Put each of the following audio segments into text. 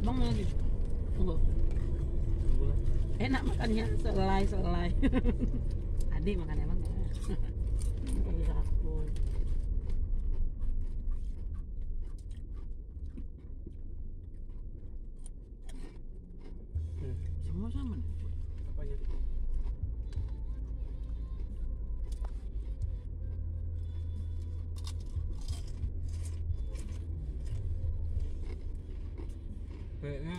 Bang lagi. Tunggu. Enak makannya, selai. Adik makan emang enggak? Semua sama nih. Apanya itu? Kayaknya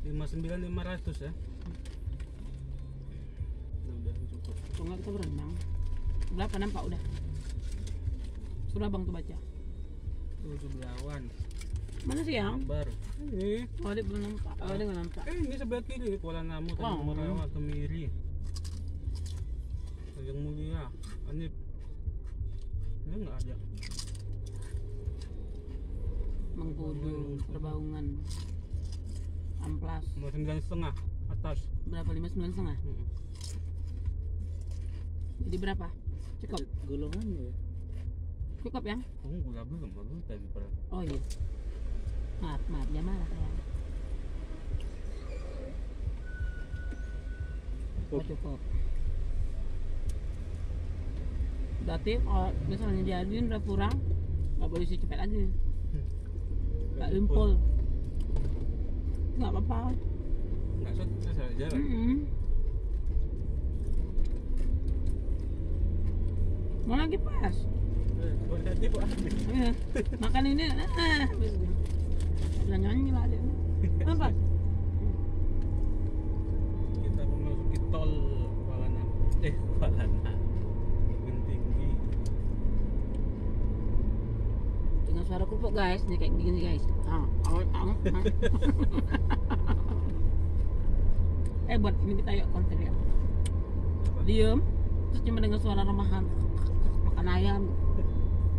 59.500 ya. Udah cukup. Kalau kita berenang. Sebelah kanan Pak udah. Sudah Bang tuh baca. Tuh sebelawan. Mana sih yang? Kabar. Ini. Oh, dia belum nampak. Oh, dia nggak nampak. Ini sebelah kiri Kuala Namu tadi Merawa Kemiri. Yang mulia. Ini. Ini nggak ada. Mengkudu, Perbaungan, Amplas. 9,5 atas. Berapa 5,9,5? Jadi berapa? Cukup. Golongannya. Cukup ya? Oh, gula belum, baru tadi per. Oh iya. Maaf, dia marah sayang. Cukup. Berarti kalau misalnya jadiin udah kurang, nggak boleh isi cepet aja. Gak limpul. Gak apa-apa. Gak usah, kita salah jalan. Mau lagi pas. Berarti Pak Amin. Makan ini, udah nyanyi lah dia. Apa? Kita memasuki tol Kuala Namu. Kuala Namu. Suara kerupuk guys, dia kayak gini guys. Buat ini kita yuk konten ya. Diem, terus cuma dengar suara remahan makan ayam.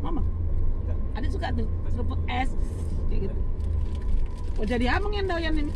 Mama, ada suka tuh kerupuk es kayak gitu. Oh jadi abang yang doyan ini.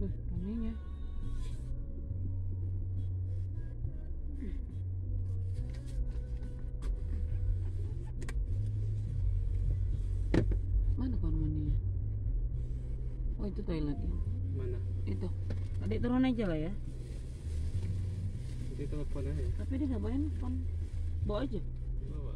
Promienia. Mana kormannya? Oh, itu toilet ya? Mana? Itu. Adik turun aja lah ya. Itu telepon aja. Tapi dia nggak bawa handphone. Bawa aja. Bawa.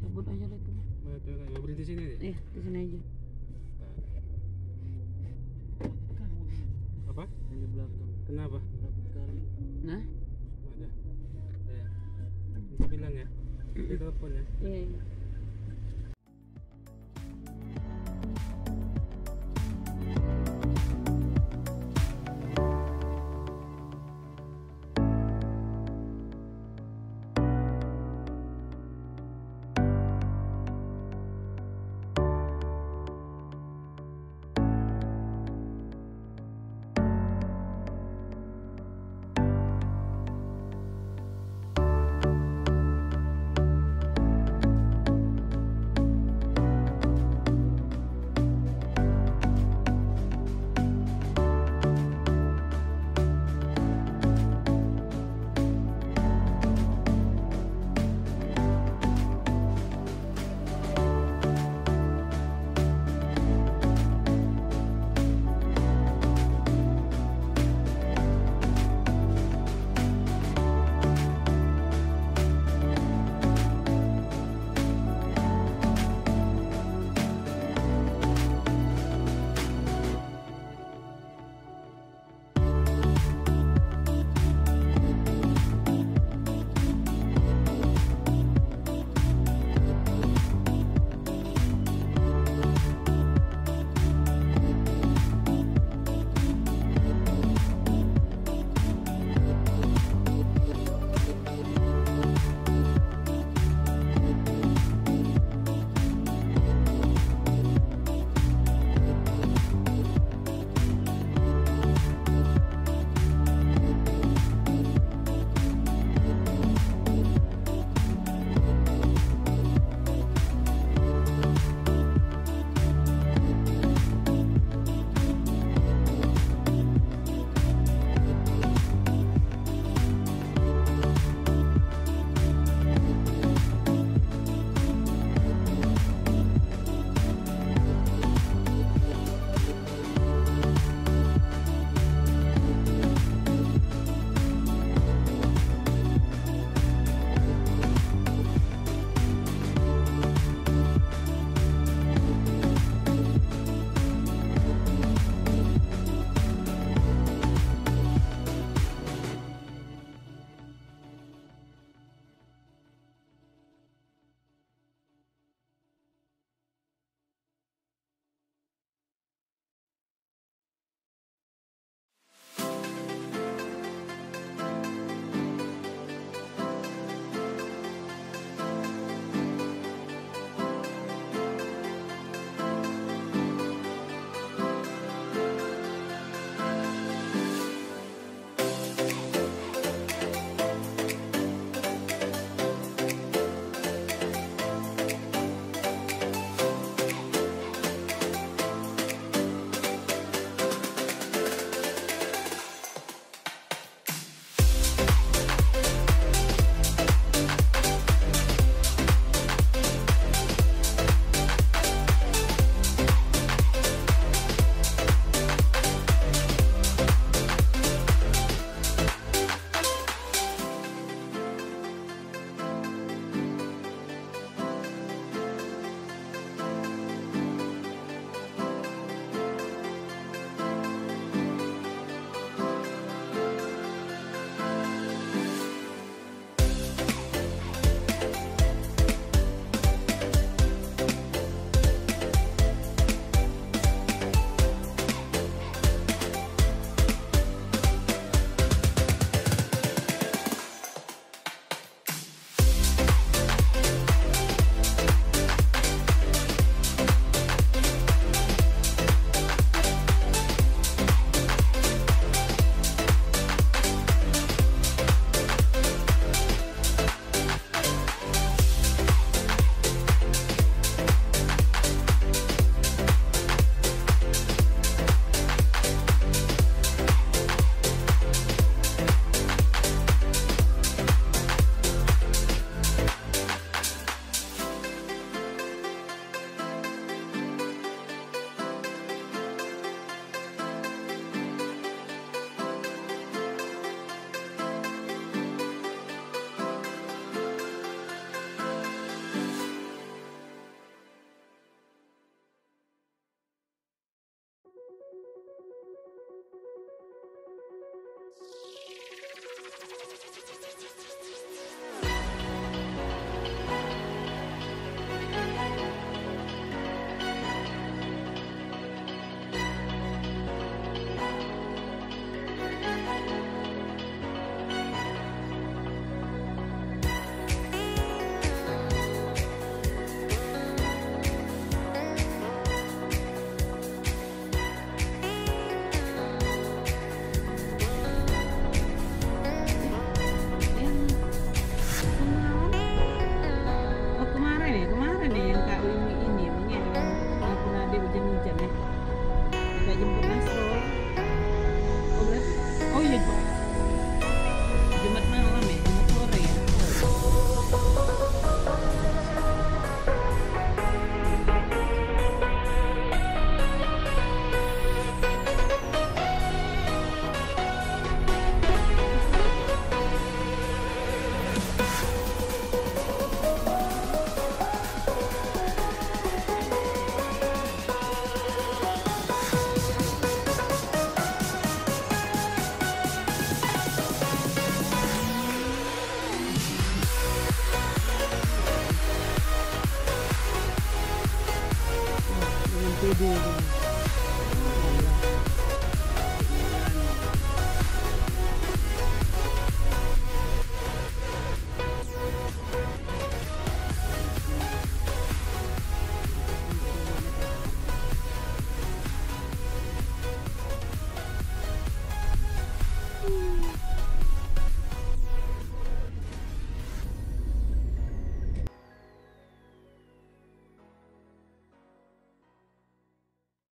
Cabut aja lah itu. Mau berhenti di sini deh? Iya, di sini aja. Apa? Yang di belakang. Kenapa? Nah? Ada. Ya. Nanti bilang ya. Di telepon ya. Iya.